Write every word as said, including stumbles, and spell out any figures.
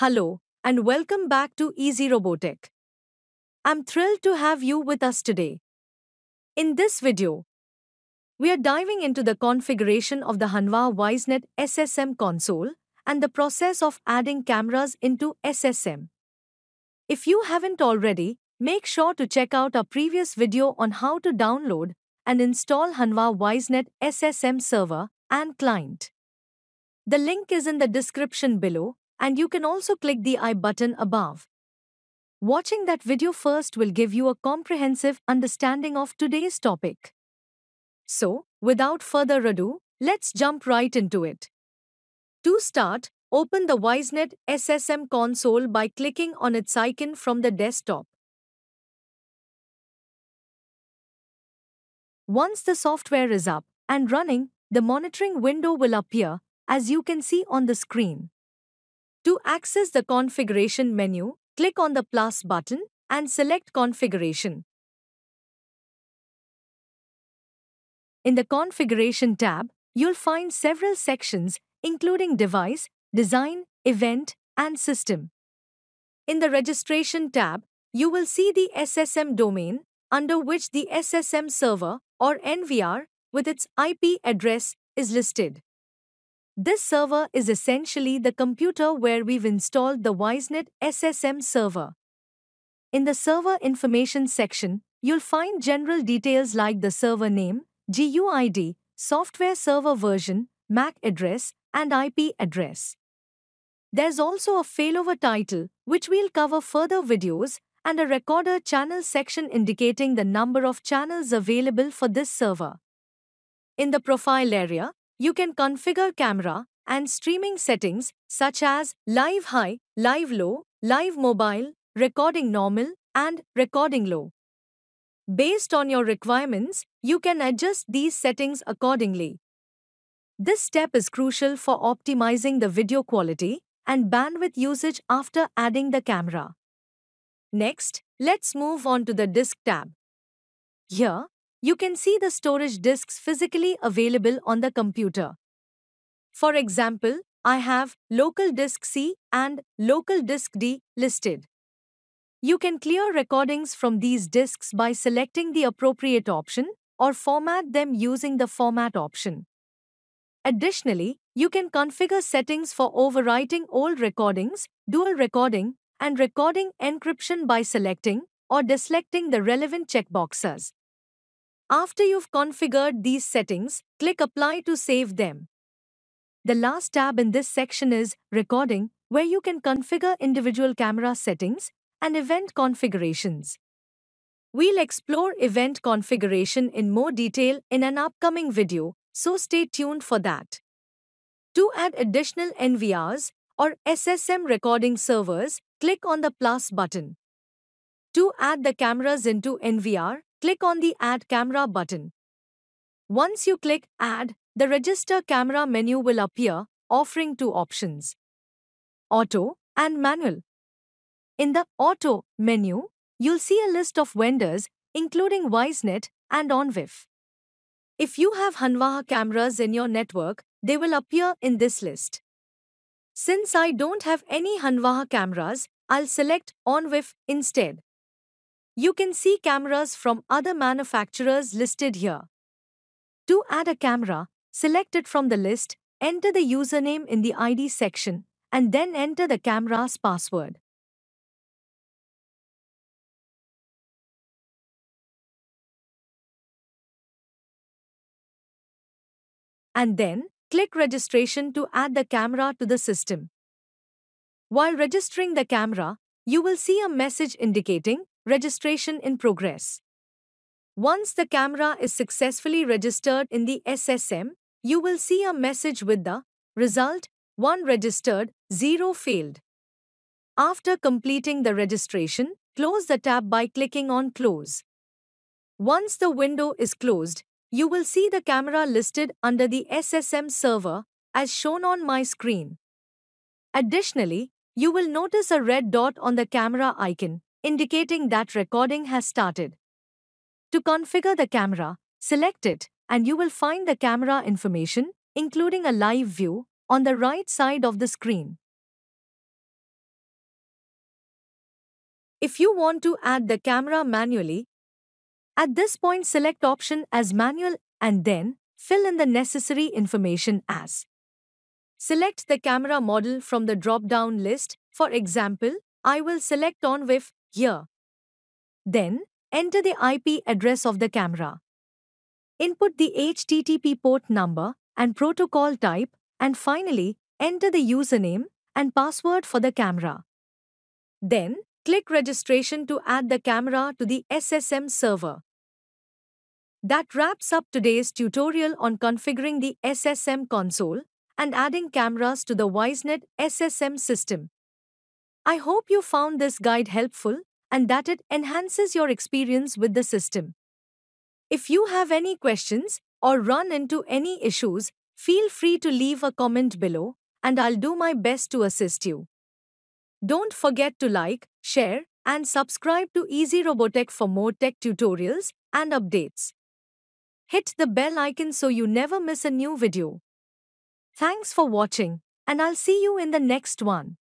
Hello, and welcome back to EasyRoboTech. I'm thrilled to have you with us today. In this video, we are diving into the configuration of the Hanwha Wisenet S S M console and the process of adding cameras into S S M. If you haven't already, make sure to check out our previous video on how to download and install Hanwha Wisenet S S M server and client. The link is in the description below, and you can also click the I button above. Watching that video first will give you a comprehensive understanding of today's topic. So, without further ado, let's jump right into it. To start, open the Wisenet S S M console by clicking on its icon from the desktop. Once the software is up and running, the monitoring window will appear, as you can see on the screen. To access the configuration menu, click on the plus button and select Configuration. In the Configuration tab, you'll find several sections, including Device, Design, Event, and System. In the Registration tab, you will see the S S M domain, under which the S S M server, or N V R, with its I P address, is listed. This server is essentially the computer where we've installed the Wisenet S S M server. In the Server Information section, you'll find general details like the server name, G U I D, software server version, M A C address, and I P address. There's also a failover title, which we'll cover further videos, and a Recorder Channel section indicating the number of channels available for this server. In the Profile area, you can configure camera and streaming settings such as live high, live low, live mobile, recording normal, and recording low. Based on your requirements, you can adjust these settings accordingly. This step is crucial for optimizing the video quality and bandwidth usage after adding the camera. Next, let's move on to the Disk tab. Here, you can see the storage disks physically available on the computer. For example, I have Local Disk C and Local Disk D listed. You can clear recordings from these disks by selecting the appropriate option or format them using the Format option. Additionally, you can configure settings for overwriting old recordings, dual recording, and recording encryption by selecting or deselecting the relevant checkboxes. After you've configured these settings, click Apply to save them. The last tab in this section is Recording, where you can configure individual camera settings and event configurations. We'll explore event configuration in more detail in an upcoming video, so stay tuned for that. To add additional N V Rs or S S M recording servers, click on the plus button. To add the cameras into N V R, click on the Add Camera button. Once you click Add, the Register Camera menu will appear, offering two options: Auto and Manual. In the Auto menu, you'll see a list of vendors, including Wisenet and ONVIF. If you have Hanwha cameras in your network, they will appear in this list. Since I don't have any Hanwha cameras, I'll select ONVIF instead. You can see cameras from other manufacturers listed here. To add a camera, select it from the list, enter the username in the I D section, and then enter the camera's password. And then, click Registration to add the camera to the system. While registering the camera, you will see a message indicating Registration in progress. Once the camera is successfully registered in the S S M, you will see a message with the result, one registered, zero failed. After completing the registration, close the tab by clicking on Close. Once the window is closed, you will see the camera listed under the S S M server, as shown on my screen. Additionally, you will notice a red dot on the camera icon, indicating that recording has started. To configure the camera, select it, and you will find the camera information, including a live view, on the right side of the screen. If you want to add the camera manually, at this point select option as manual and then fill in the necessary information as. Select the camera model from the drop-down list. For example, I will select ONVIF here. Then, enter the I P address of the camera. Input the H T T P port number and protocol type, and finally, enter the username and password for the camera. Then, click registration to add the camera to the S S M server. That wraps up today's tutorial on configuring the S S M console and adding cameras to the Wisenet S S M system. I hope you found this guide helpful and that it enhances your experience with the system. If you have any questions or run into any issues, feel free to leave a comment below and I'll do my best to assist you. Don't forget to like, share, and subscribe to EasyRoboTech for more tech tutorials and updates. Hit the bell icon so you never miss a new video. Thanks for watching, and I'll see you in the next one.